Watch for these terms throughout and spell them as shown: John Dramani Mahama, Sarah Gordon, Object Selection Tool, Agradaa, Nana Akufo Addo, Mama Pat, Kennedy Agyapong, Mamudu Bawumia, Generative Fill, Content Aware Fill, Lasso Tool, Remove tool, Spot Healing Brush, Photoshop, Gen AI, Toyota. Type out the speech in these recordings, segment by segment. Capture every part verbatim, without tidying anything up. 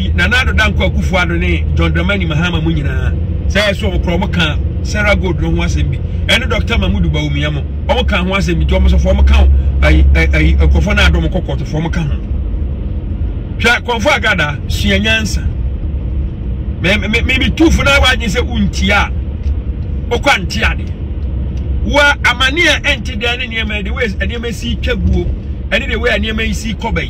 Nana Danko Kufuadone, John Dramani Mahama Munina, Sasso Cromoka, Sarah Good, no one sent me, and Doctor Mamudu Bawumia, all can one sent me to almost a former count, a Kofana Domoco to form a count. Konfa Gada, Sianyansa. Maybe two for now, I just say Untia Okantiadi. Wa Amania entered the enemy, the ways, and you may see Kebu, and the way, and you may see Kobe.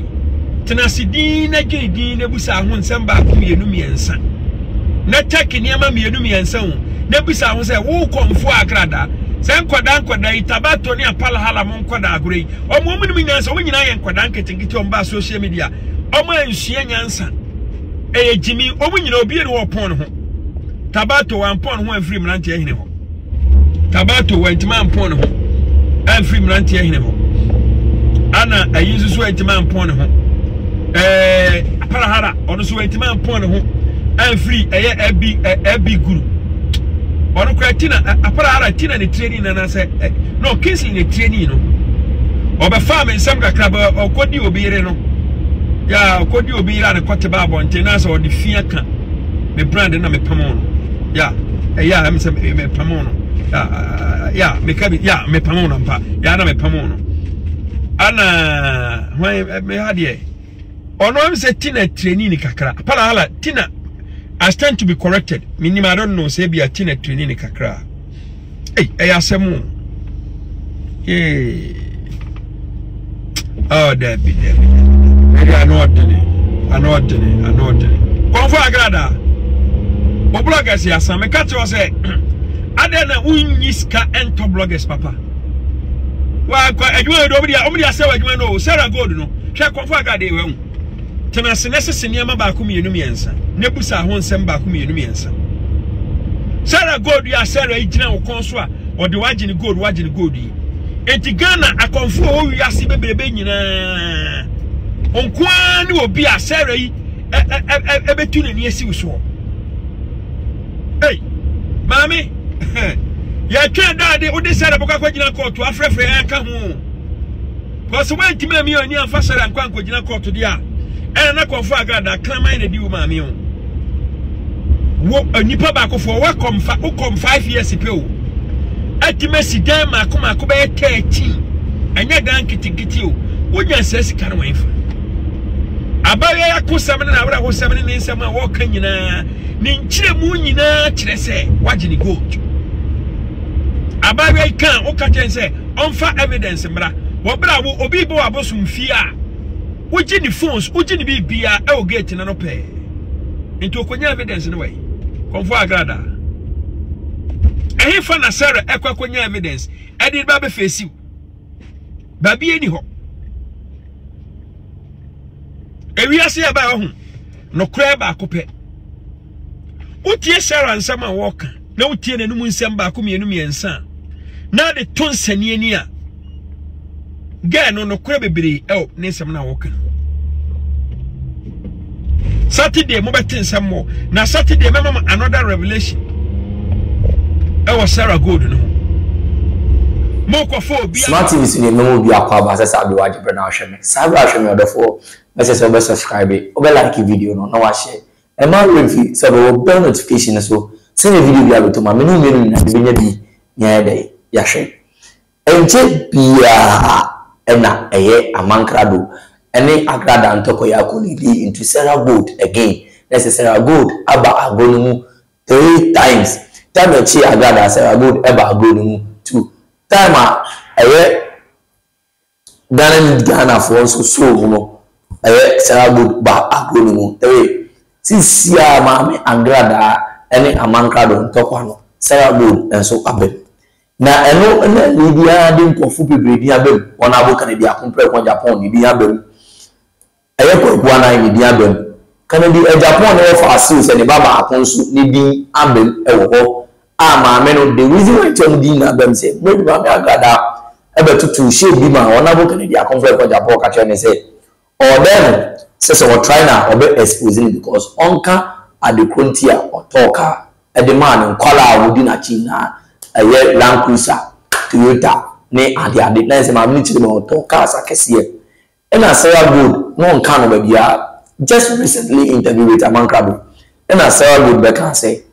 Tenasi Dina Gay Dina Busa, one Samba, Mianumi and Son. Not taking Yama Mianumi and Son. Nebusa was a walk on for Agradaa. Sanquadan Quadai, Tabatonia Palahala Monquada Grey, or woman winners, or when I am Quadanket and get on by social media. Oman Shianyansa, eh, Jimmy, or when you know, be a war upon home. Tabato and Pon, one free Melantia in him. Tabato went man upon home, and free Melantia in him. Anna, I use this way to man upon home. Eh, Parahara, on the way to man upon home, and free a big, a big group. On a cratina, a paratina, the training, and I said, no, kissing the training, or the farm in some crab or could you be no? Ya, could you be around a quarter barber and tenors or the fiaca? Me brand and I'm a pamono. Ya, ya, I'm some pamono. Ya, ya, me cabby, ya, me pamono, pa, ya, me pamono. Anna, why me had ye? Or no, I'm tina training cacra, parahala, tina. I stand to be corrected. Minimum, I don't know, say be a tina training in Kakra. Hey, I ask a moon. Hey. Oh, Debbie, Debbie. I know what to do. I know what to do. I know what to do. Come for Agradaa. But bloggers, yes, I'm a cat. I say, I don't know who is can't bloggers, Papa. Well, I do it over there. Only I say, I do know. Sarah Gordon, check for Agradaa. Tenase nesese niema ba akumi enumi ensa nebusa ho nsem ba akumi enumi ensa Sarah God ya Sarah igina okonso a odi wagin God wagin God yi enti Ghana akonfo o wiase bebrebe nyina onkwa ni obi a Sarah yi ebetu nani asi uso hey mami ya twa dade odi Sarah boka kwa gina court afrefre enka ho because when ti mami oni anfa Sarah nkwa nkwa gina court dia and I confirm that Clement did you, mammy. Walk a nipper back for welcome five years ago. At the messy dam, I come, I come back thirteen. And yet, I'm getting you. What you say, can't wait for. I buy a cool seven and I was seven in summer walking in a ninja moon in a chess. What did you go to? I buy a can, or catch and say, on fire evidence, and bra. What bra will be boy about some fear. Ujini phones, ujini bibia, ewo gate na no pay. Into okonya evidence no way. Konfo Agradaa. Ehe fa na Sarah ekwa konya evidence. E di ba be face. Ba bi eni ho. Ewi ase e ba ho. No kura ba akopɛ. Utie Sarah nsam a woka. Na utie na numu nsam ba akome enu miensa. Na de tonsani ani a. Gen no no kura bebere e o ne nsam na woka Saturday mo beti nsam mo na Saturday me mama another revelation e was Sarah Gold no mo ko fo bia smart is ni no bia kwa ba se sabi wa jibre na hwe me sabi hwe me odofo me se so subscribe o be like video no na wa share e ma review so be bell notification so send video bia to ma me no me na be nya bi nya dey ya hwe enche bia Ena aye amankrado ene Agradaa ntoko yako nili into Sarah Gold again let's Sarah Gold aba agonu three times time chi Agradaa Sarah Gold aba agonu two time aye dana Ghana for so so no aye Sarah Gold ba agonu three since ya mame Agradaa ene amankrado ntoko ano Sarah Gold enso abe na eno na libia de nkofu bebredi abem ona aboka na bia compare kwa Japan ni bia abem eye kwa kwa na ni bia abem kana bi Japan na for assist ni baba akonsu ni bi abem ewo ama ameno the reason why chom di na abem say we ba me Agradaa ebe tutu she bi ma ona aboka na bia compare kwa Japan ka twa ni say or then say so try na obe exposing because onka adekontia otoka e the man nkola awudi na china aye Land Cruiser Toyota ne ade ade na se ma mi chiri mo to car sa kese e na Sarah Gold no nka no ba bia just recently interviewed with Aman Krabi, and I saw good back and say,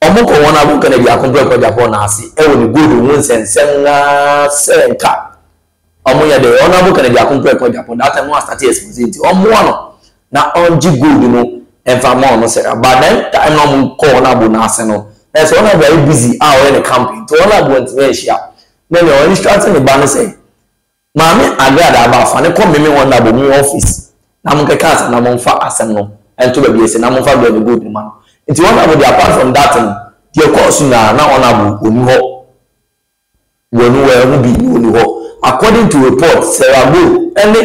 Omoko one abu can be a complete Japan and see, and good wounds and send seven cap. Omoya the one abu can be a complete Japan, that time was thirty years into Omono. Now, on G good, you know, and for more, no, sir, but then I'm not calling Abu Nasano. That's one of very busy hour in the camping to all I went to Asia. Then you're instructing the banner say, Mammy, I got about and come me one double new office. Namuka cast and among fat assembly and to the B S and among father good man. It's one of the apart from that, your course now on Abu Unho. You know where will be Unho. According to report, Sarah Boo, any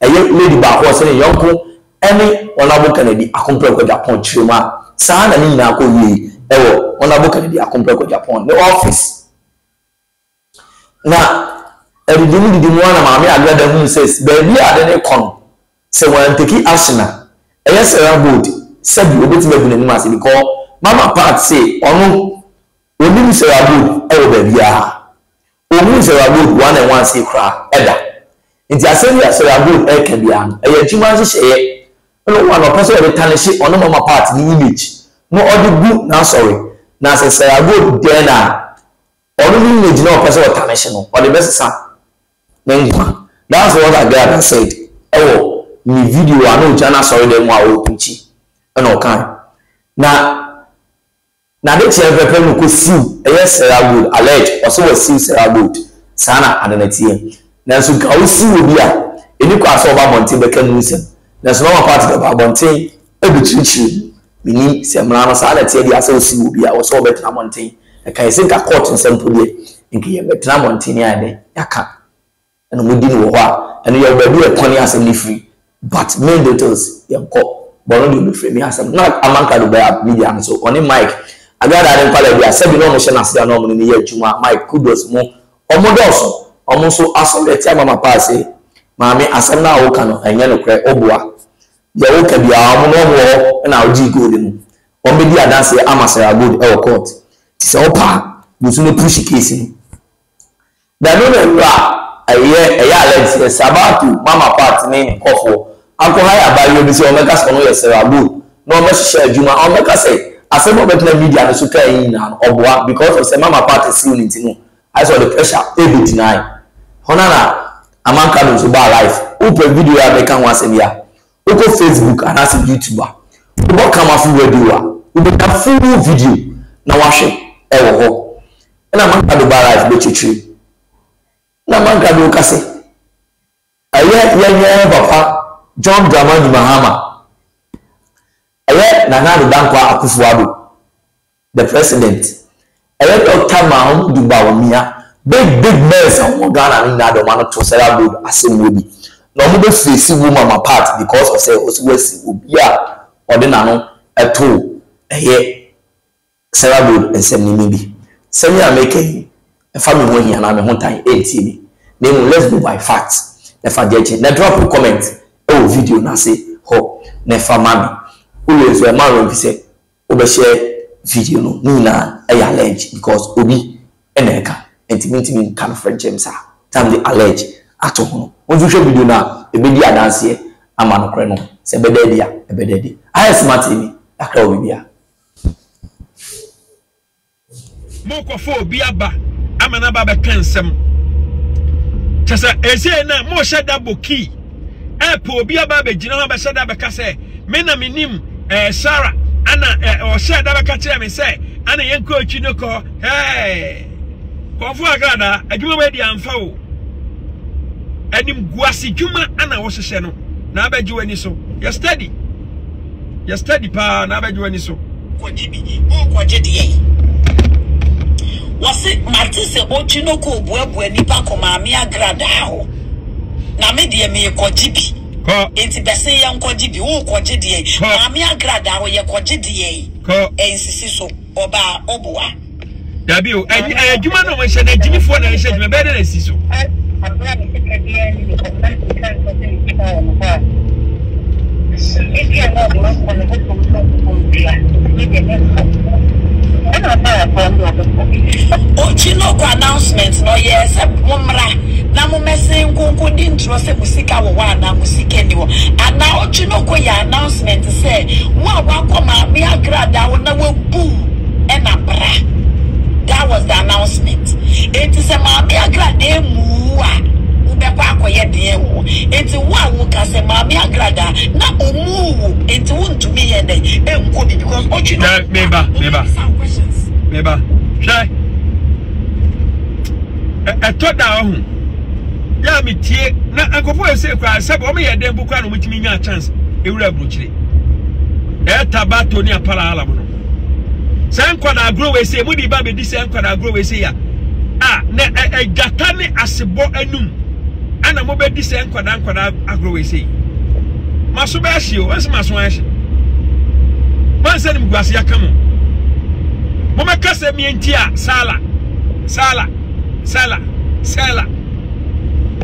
a young lady back was in a young girl, any honorable Kennedy, a compare with a punch humor. San and Nako ye, ever honorable Kennedy, a compare with Japan, the office. Now, and the one Mammy Agradaa who says, baby, I didn't come. So when taking action, a yes, a good said you obey me in mass because Mama Pat say, oh no, we mean Sarah good, oh baby, ah, we mean Sarah good one and one say cry, ever. It's a serious Sarah good, a can be an a human say, no one of us every time she on Mama Pat the image. No other good now, sorry. Now say Sarah good, then ah, only image no person or national or the best son. That's what I got and said. Oh, me video, I know Jana sorry them more open cheap. And okay. Now, now they tell the people could see, yes, Sarah Wood, alleged, or so was seen Sarah Wood, Sana and an A T M. Now, so I will see you here. And you cross over Monty, they can listen. There's no part of Monty, a between we need some Lana Sanity, I saw see you here, or so better Monty. I can think a court in some police in Vietnam Monty, I can't. And we didn't know and you have a pony as a free, but main details you have caught. But not free me as I'm not a man can be media. So on a mic, I got that and I said, you know, motion as they are normally near to my mic, kudos more or more also. Almost so as the time Mama Pat say, Mammy, as I'm now, Okano and Yellow Cray, Obua. The Oka be our no more and our G golden. Or maybe I dance the Amasa good or court. It's all part, you soon push kissing. Then, I hear a Alex, yes, about you, Mama Pat, name, awful. Uncle High, I buy you, Miss Omeka's on your Sarah Boo. No, much share, Juma Omeka say, I said, what better media is to pay in and Obua because of Mama Pat is soon into. I saw the pressure, every deny. Honana, a man comes to buy life. Open video, I become once a year. Open Facebook and as a YouTuber. We will come off with a doer. We become full video. Now, wash it, ever home. And a man can do buy life, but you treat. Na manka do kase aye yenye papa John Dramani Mahama aye na na dan kwa Akufo-Addo the president aye Doctor Mahmoud Bawumia big big mess on Ghana ni na do man to say abud asemwe bi na mo be face wo Mama Pat because of say oswesi obi a odena no eto aye say abud ensemni bi semi ameke family when he and I'm a one time eighteen. Then let's go by facts. Never judge. Never drop a comment. Oh, video now say, oh, never mommy. Who is your man when he say, overshare video no, no, no, I allege because Obi and Eka and Timmy can friend James are time they allege at all. When you show video now, a baby dance here, a man of Kreno, say, Bededia, a beddy. I smart in me, I call with you. I'm an ababa cansem. Chasa eze na mo shada boki. Epo obi ababa jina ba shada beka se. Me na minim eh Sarah ana o shada beka tire me se. Ana yenko ochi no ko. Hey. Konfu Agradaa adwuma we di amfa o. Anim guasi dwuma ana wo hye no. Na abeji wani so. You study. You study pa na abeji wani so. Kwaji bi. O kwaji de was it Matisse Ochino Kobuebu and Nipa Komami Agradaa? Namidi me Kojibi. It's Bessie and Kojibi, O Kojidi, Mami Agradaa, or Yakojidi, and Siso, Oba Obua. W. And you know when she had Jimmy Ford and said, my better Siso. I'm glad to take again if you are not lost on the hook of the announcements, no yes, and now Ochinokoya announcement say, that was the announcement. It is a Mama Agradaa. It's one who can say, Mama Agradaa, not Umu, it won't to me and because what you know, neighbor, neighbor, neighbor, try. I thought down. Yammy, tear, not Uncle for a safe, I said, Only a damn book, which means a chance. It will have brutally. El Tabatonia Paralabano. Some can I grow, I say, Moody Baby, this end can I grow, I say, ah, I got Tani as a boy and noon. And I'm over this and Quadan Quadab Agroese. Masubasio, as Maswash. Mansan Guasia Camo. Mama Casa Mientia, Sala, Sala, Sala, Sala,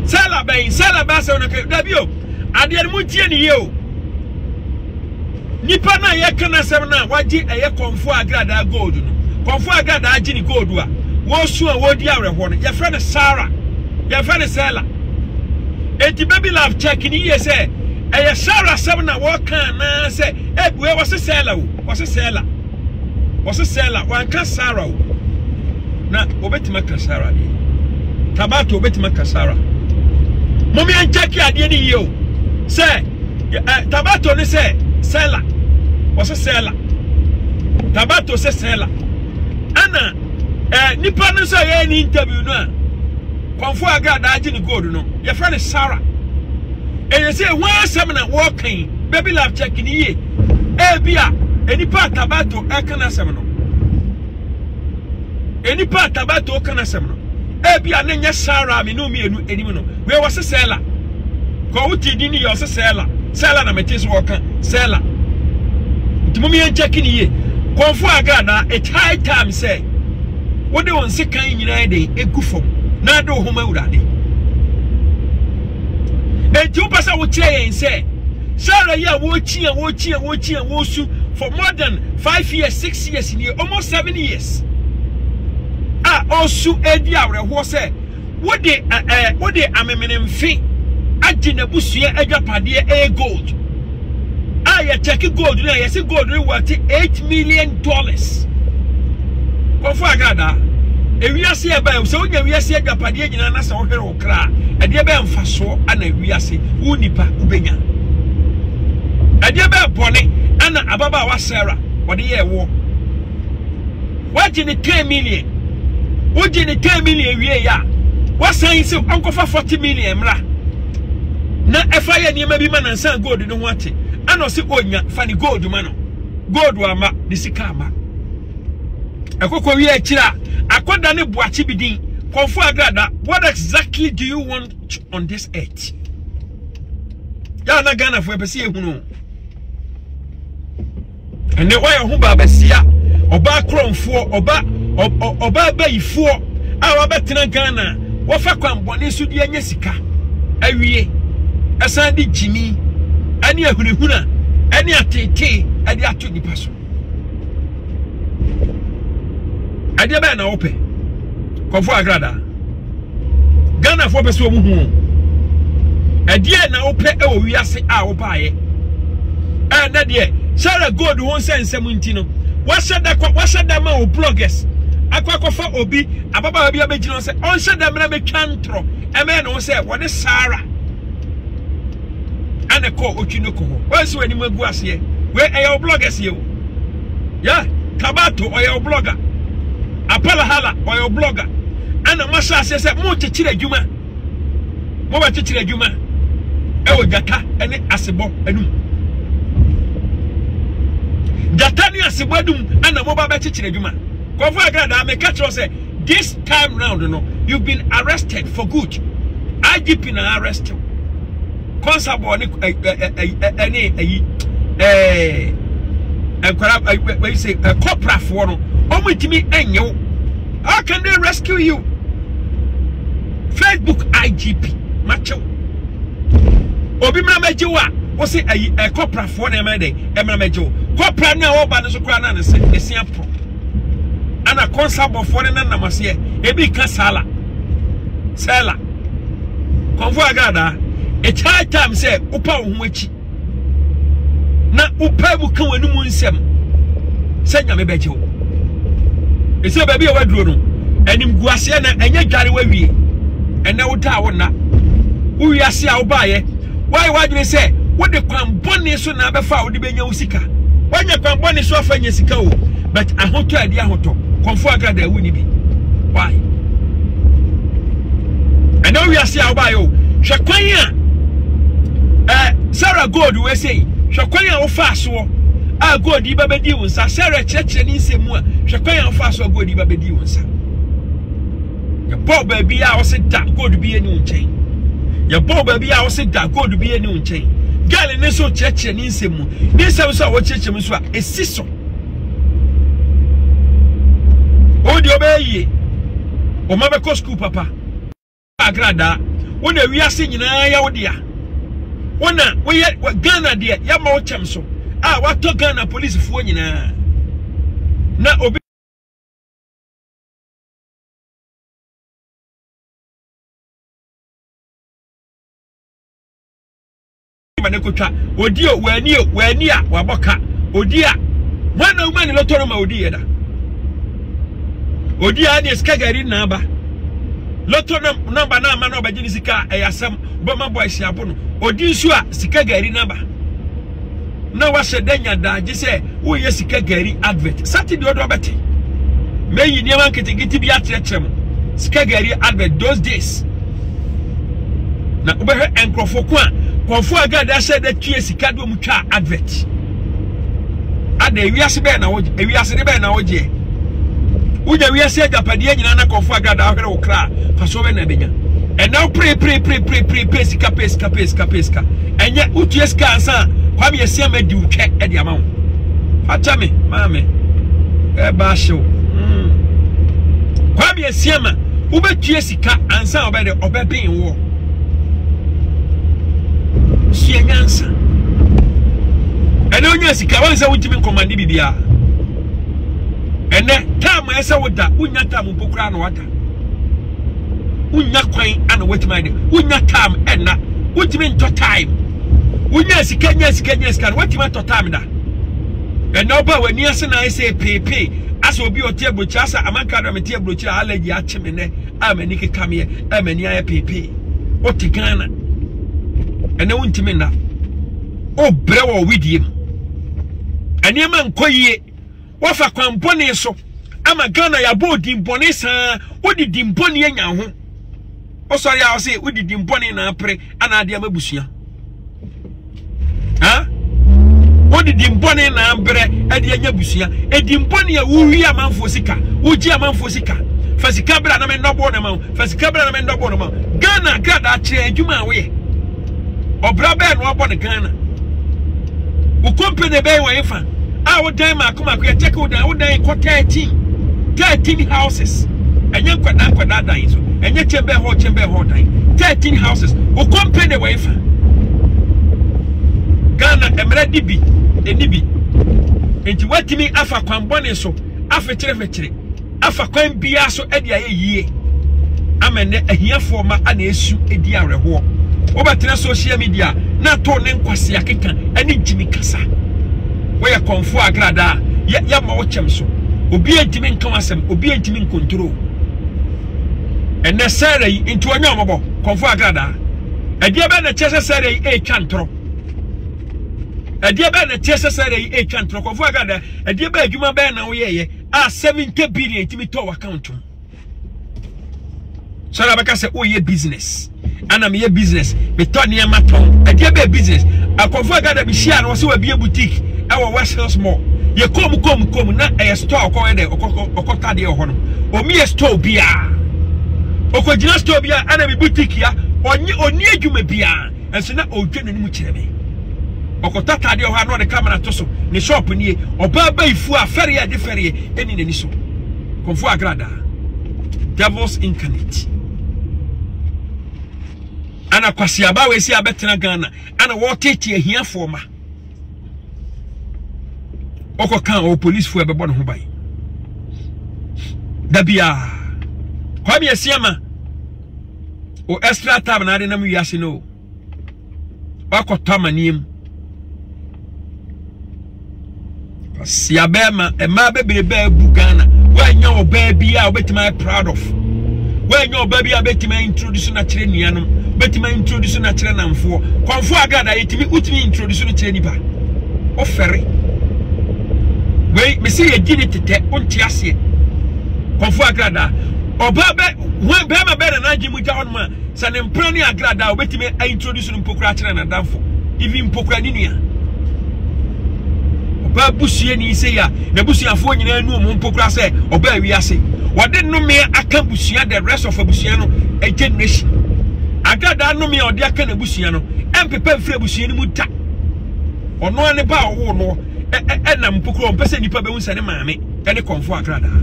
Sala Bay, Sala Bassa on a Cabio, and the Mutiani yo. Nipana Yakana Savana, what did I confoa Agradaa gold? Confoa Agradaa Gini Goldua. Was sure what the hour one. Your friend is Sarah. Your friend is Sala. Eti baby love check in here say, eh Sarah seven na walk na say, eh we was a seller, was a seller, was a seller, one can Sarah. Na obetima kasara di. Tabato obetima kasara. Mommy and check here dey ni yo. Say, tabato ni say seller, was a seller. Tabato say seller. Ana eh nipa no say eh ni interview no. Confo Agradaa Gini Gold no. Your friend is Sarah. And you say one seminar walking, baby love checking ye. Eh bia, any part tabato ekana semino. Any part tabato ekana semino. Eh bia nenya Sarah minu mi enu enimino. We was a seller. Ko uti dini you was a seller. Seller na metis walking. Seller. Tumumi en checking ye. Confo Agradaa a high time say. What they want say kan nyina dey egufom. Nado homa urade. Enti u pasa wo cheye nse. Sara ya wo chie wo chie wo chie wo su for more than five years, six years in almost seven years. Ah osu edi awreho se. Wo de eh wo de amemenemfi agi na busue adwapade e gold. Ah ya check gold na ya se gold we worth eight million dollars. Konfo Agradaa. Ewi ase e ba so nya wi ase agapade agina na se wo hwere wo kra ade ba mfa so ana wi ase wo nipa ubenya ade ba bone ana ababa wa Sarah wo de ye wo wagi ni ten million wagi ni ten million wi ya wa san se ankofa forty million mra na efa ye ni ma bi ma na san gold no ho ate ana se onya fa ni gold ma no gold wa ma de sika ma ekoko wi akira akoda ne boachi bidin Konfo Agradaa. What exactly do you want on this earth? Ya na Ghana for be se ehunu and the way ho ba ba sia oba kromfo oba oba bayifo a wa betena Ghana wo fa kwanbone su de anya sika awie asan di jimi ani ehunehuna ani atete ade ato nipa so ade ba na ope Konfo Agradaa Ghana fo pese omu hu ade na ope e wo wiase a wo baaye eh na de Sarah gold won sensem nti no washada kwa washada ma o bloggers akwakofa obi ababa bi abegino se on shada mra me twantro e me no se wode Sarah ane ko Ochinokoho ho wase wani magu ase we e o bloggers ye yeah Tabato o ye blogger Apalahala or your blogger. And a massa says, Mo chichire juma. Mo chichire juma. Ewe gata ene asebo enum. Gata ni asebo enum. And a moba chichire juma. Konfo Agradaa me catch us. This time round, you know, you've been arrested for good. I G P na arrest you. Konsabo ni ene eh eh corrupt. What you say? Corporal for no. How can they rescue you? Facebook I G P, macho. Obi Mamejoa, was it a copra for a man? Emma Mejo. Copra now, but it's a crown and a simple. And ana konsa bofone na namase ebi ka sala sala konfo Agradaa e cha time say upa wo ho achi na upa bu kan wanu mu nsem se nyame beje wo e se baby e waduro no anim guase na enye dware wawie ene wo ta wo na wo wiase a wo baaye why wadure say wo de kwan boni so na befa wo de benya usika wanya kwan boni so afa nya sika wo but ahoto ade ahoto konfo Agradaa wo ni bi why ene wo wiase a wo baaye Shakwanya, eh, Sarah God, we say, Shakwanya ofaso, ah God iba bedi unsa. Sarah church ni semua, Shakwanya ofaso God iba bedi unsa. Ya Bob baby ya ose da God be eni unche. Ya Bob baby ya ose da God be eni unche. Girl ni so church ni semu. Ni semu so wo church mu so a esiso. Odi obeye. O ma be ko school papa. Agradaa. When we are singing, I am dear. When we are Ghana, dear, Yamo Chamso. Ah, what to Ghana police for you now? Now, obey Manakota, or dear, where near, where near, Wabaka, or dear, one of my Lotoroma, or dear, or dear, this Kagarin number. Loto number na mano ba jini sika ayasam obama boy siabono odinsuwa sika gari number na wase denya da jise uye sika gari advert Saturday odo beti meyi ni man ketigiti bi atretrem sika gari advert those days na obehe enkrofo kwa konfo Agradaa she da tue sika do mutwa advert ada ewiase be na woje ewiase de be na woje Uja we say Japadie nyina na konfo Agradaa hwere wo kra faso be na benya and now pray pray pray pray pray pray sika pray sika pray sika pray sika enye utue sika ansa kwa me yesi ama di utwe e di ama wo atame mame e ba show mm kwa me yesi ama ubetue sika ansa obede obebin wo sie nyansa ene onye sika wanza wutimi komandi bibia ene time I say what that unya time upokura na wata unya kwen ana wetima de unya time ena wetimi nto time unya sika nya sika nya sika wetima to time da eno ba wani ase na I say pp ase obi otie brochi ase amanka do metie brochi allergy achime ne amani keka me amani aye pp otigana ene untimi na o brewo widiem ene ma nkoyie wafa kwambone so ama Ghana ya bo dimbone san wodi dimbone nya ho osori a ose wodi dimbone na apre ana ade amabusua ha wodi dimbone na ambre ade anya busua e dimbone ya wuwi amanfo sika wuji amanfo sika fasika bra na me ndobo na ma fasika bra na me ndobo na ma Ghana Agradaa che adwuma we obra be no abo ne Ghana wo company be we fa I would die my come acquire take would I would die thirteen thirteen houses and you could not that die so and you chamber hold chamber hold time thirteen houses who compare the wife Ghana Emirate bi enibi enti watimi afa kwambone so afa kirefekire afa kwambia so e dia yeye amene ahiafo ma ana esu e dia reho obatena social media na to ne nkwase akeka ani jimi kasa we are konfo Agradaa ya ya ma ochem so obi entimi nkamasem obi entimi nkontrol ene sare yi into onye omobo konfo Agradaa edie be na chese sare yi e twantro edie be na chese sare yi e twantro konfo Agradaa edie be adwuma be na wo yeye a seventy billion entimi to account sara baka se o ye business ana me ye business me to ne ma ton edie be business akonfo Agradaa bi share no so wa bi boutique our Westhouse more. You come, come, come, not a store, or a cotta de honor, or me a store beer. Or Cogina store beer and a boutique here, or near you may be, and so not old Jenny Muchemi. Or Cotta de Honor, the camera tosso, the shop in ye, or Baba Fua Ferrier de Ferrier, and in the Nisso. Konfo Agradaa, Devil's Incarnate. Anna Quasiaba, we see a better Ghana, and a water here for me. Oko kan o police fo e be bo no ho bai Dabia. Kwami yesiyama. O extra tab na ade na mu yasino. Wakota maniem. Siabema ema bebrebe bugana. When your baby I bet my proud of. When your baby I bet my introduce na kire nuanom. Bet my introduce na kire namfo. Kwamfo Agradaa yetimi utimi introduce na kire niba. Ofere. Wey me say yedi tete ontiase. Kwamfo Agradaa oba be when be ma be na ngi muja honma sa ne mprani Agradaa obetime introduce mpokura kire na danfo. Even mpokura ni nua. Ba busie ni se ya na busia fo nyina anu omo mpokura se oba wiase wode no me aka busia the rest of busia no a generation Agradaa no me ode aka na busia no mpepa mfre busia ni mu da ono ane ba wo no e na mpokura ompese nipa be hunsa ne maame ene Kwamfo Agradaa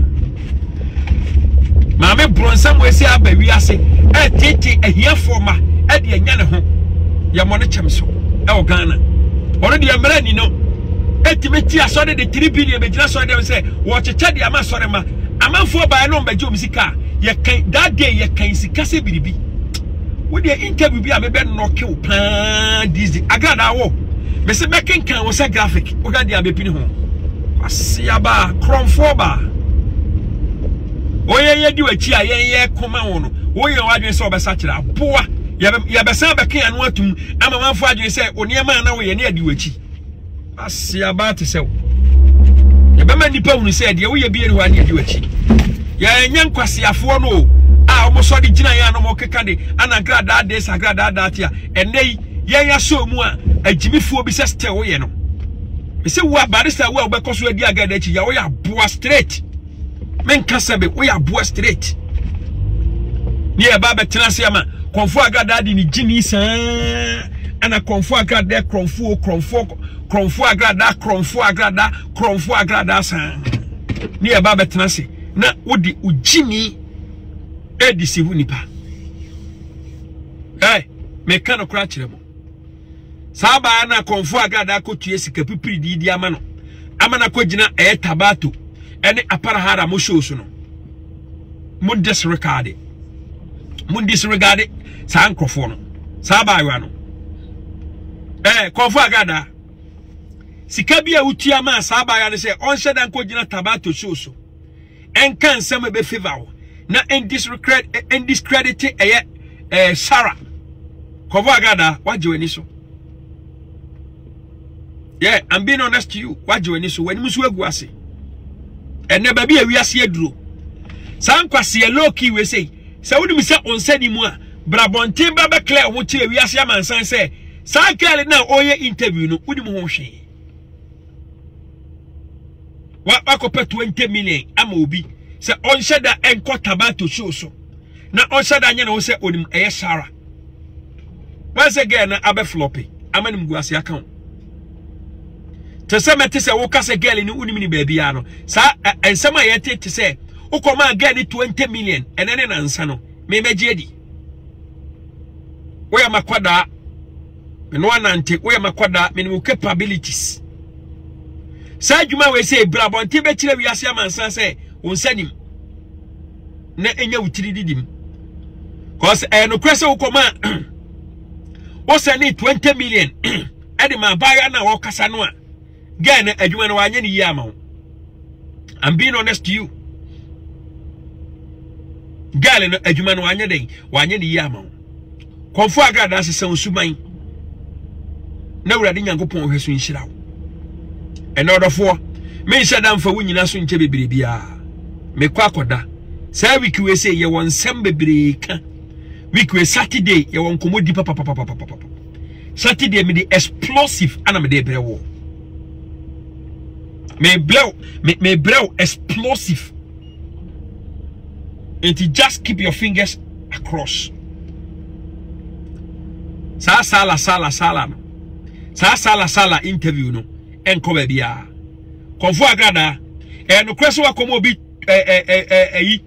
maame bronsam we se aba wiase e tete ehia forma e de anya ne ho ya mo ne chemso e o Ghana ono de amra ni no etimeti asore de three billion begina so dem say wo cheche de amasore ma amanfo ba no mbeje omsika ye kan that day ye kan sika se biribi wo de interview bi a me be knock you pan this day Agradaa wo me se making kan wo say graphic wo ga de abepini ho asia ba cromfo ba oye ye di wachi a ye ye koma wo no wo ye wadwe so obesa kira boa ye be san be kan anu atum amamanfo adwe say oniema na wo ye ne adi wachi asiaba te sew yebema nipa hunu se de wo yebie ni ho ane adi wachi ya nyankwase afo no a omo so de gina ya no mo keka de ana Agradaa de Agradaa datia enei ye ya so mu a agimifo bi se ste wo ye no me se wo barista wo be koso adi Agradaa chi ya wo ya boa straight men kasa be wo ya boa straight ni e ba be tenase ama Kwamfo Agradaa de ni gini san ana Kwamfo Agradaa Kwamfo Kwamfo Kwamfo Agradaa Kwamfo Agradaa Kwamfo Agradaa san ni e ba betena se na wodi ugini e di sevu nipa eh me kan okra kirebo saba na Kwamfo Agradaa ko tue sika pipiri di di ama no ama na ko gina e tabato ene aparahara mo show so no mo disregard mo disregard san krofo no saba ayo no eh Kwamfo Agradaa sikabia utia ma saba ya ne se onse dan ko gina tabato soso en kan sema be favor na en discredit en discredit eh eh Sarah Kwamfo Agradaa waje wani so yeah I'm being honest to you waje wani so wani musu aguase ene ba bi awiase eduro san kwase e loki we sei se wudi mi se onse ni mu a brabonten ba be clear wo che awiase amansan se san kale na oye interview no wudi mu ho hwe wa akopa twenty million ama obi se onhye da enko tabato show so na onhye da nya na wo se onim eye Sarah once again na abe floppy ama nim guase aka ho te se mete se wo kase girl ni unim ni baabi ya no sa ensema ye te te se ukoma girl ni twenty million enene na nsa no me meje edi wo ya makwada me no anante wo ya makwada me ni capabilities Sa juma we say brabonte be kire wiase amansan say onsanim na enya wutiri didim cause eh no kwese ukoma o sani twenty million e de ma baya na wo kasa no a gain adwuma no wanye ni yama ho I'm being honest to you gain no adwuma no wanye den wanye ni yama ho Kwamfo Agradaa se onsuman na wurade nyankopon hweso nhira another four me shadam fa wunyina so nche bebere bia me kwa koda say week we say ye won sem bebere ka week we Saturday ye won komodi papa papa papa papa Saturday me the explosive ana me dey brewo me blow me me blow explosive and you just keep your fingers across sa sala sala sala sa sala sala interview no enko bebia Kwamfo Agradaa eh no kwese wa komo bi eh eh eh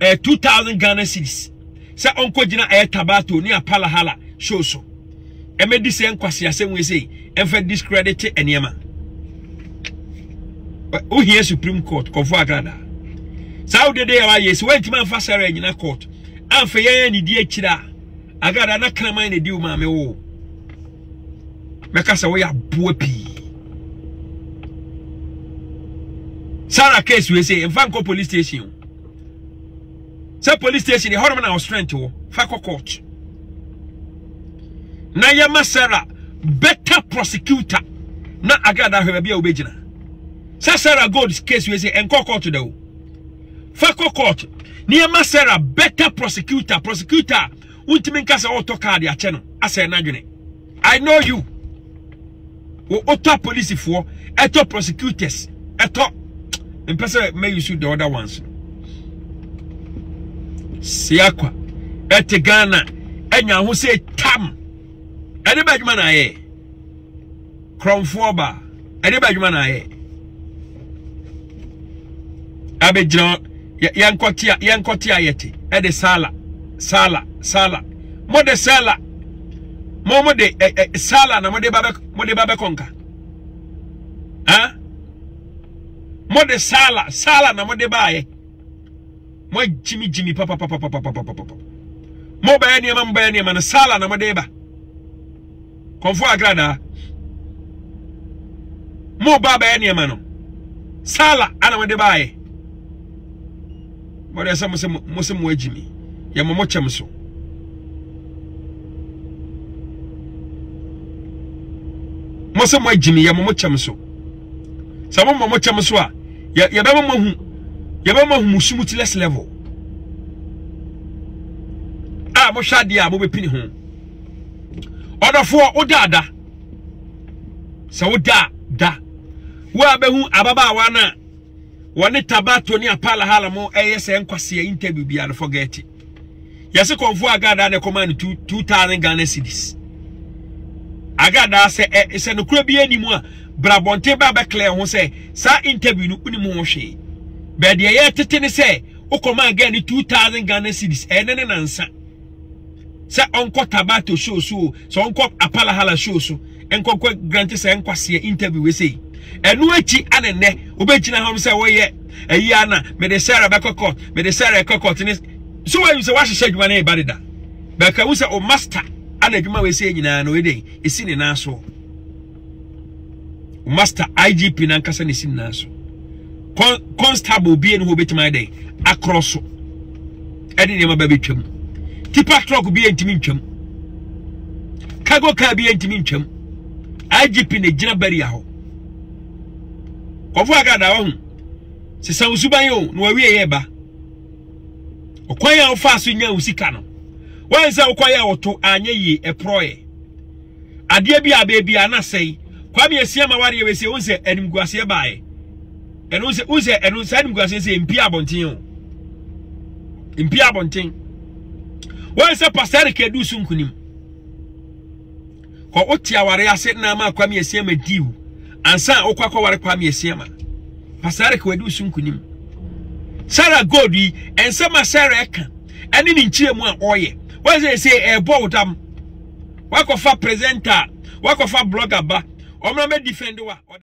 eh two thousand Ghana cedis se onko gina eh tabato ni apala hala show so e me dise enkwase asem we say en fa discredit enema o here Supreme Court Kwamfo Agradaa Saudi de wa yes went man fasare nyina court. Anfe ye ni die kira. Agradaa na kraman ne di o ma me wo. Meka se wo ya buapi. Sara case we say Mfanko police station. Sa police station the hormone our strength wo. Fako court. Na ya masara better prosecutor. Na Agradaa hwe bia obejina. Sa Sarah Gold's case we say enko court de wo. Fako court near Masera better prosecutor prosecutor Untimenkasa autocard ya channel asa na dwene. I know you. O auto police for auto prosecutors auto in person may you shoot the other ones. Siakwa etegana enya ho say tam. Ede badwuma na ye. Cromfo ba. Ede badwuma na ye. Abejina Yankotia, Yankotia yeti, Ede Sala, Sala, Sala, Mode Sala, Momode Sala, na Mode Baba, Mode Baba Conca. Huh? Mode Sala, Sala, na Mode Bae. Moi Jimmy Jimmy, Papa, Papa, Papa, Papa, Papa, Papa. Mobania, Mambania, and Sala, na Modeba. Confo Agradaa. Mobabania, Mano. Sala, ana Mode Bae. But there's a Muslim way, Jimmy. Yamamochamuso. Muslim way, Jimmy. Yamamochamuso. Someone Mamochamuswa. Yabama Yabama Musumutless level. Ah, Moshadia, Moby Pinhon. Order for Odada. So da, da. Wabehu Ababa wana. One tabato ni apala halamo A S enkwasi interview bi an forget it. Yesi konfo Agradaa ne command two thousand Ghana cedis. Agradaa se e se nokro bi animu a brabonte ba be clear ho se sa interview no unimu ho hwe. Be de ye tete ne se o command Ghana two thousand Ghana cedis e ne ne nansa. Se onko tabato show so so onko apala hala show so enko kwa grant se enkwasi interview we say. Enu echi anene obejina hom se wo ye eyi ana me de sere be kokot me de sere kokot ni so we say wash sheduma na ibadida be ka we say o master ana djuma we say nyina na we dey esi ni na so master I G P na nkasa ni si na so constable bi enu obetima dey across edi ni ma ba betwam tipa truck bi entimi ntwam cargo car bi entimi ntwam I G P ne jina bari ya ho. Kofu Agradaa won se sansuban yo no awie ye ba okwan ya ofa so nya usika no wan se okwan ya oto anya yi e proye ade bi aba bi ana sei kwame esia ma ware we se won se animguase ye bae eno se uze eno se animguase se mpia bontin o mpia bontin wan se pastor ke du sunkunim ko otia ware ase na ma kwame esia ma diu ansa okwa kwa ware kwa miesiema pasare kwa edu sunkunim Sarah Godwi ensema Sarah eka eni ni nchile mwa oye weze se ebo utam wako fa presenter wako fa blogger ba omna me defend wa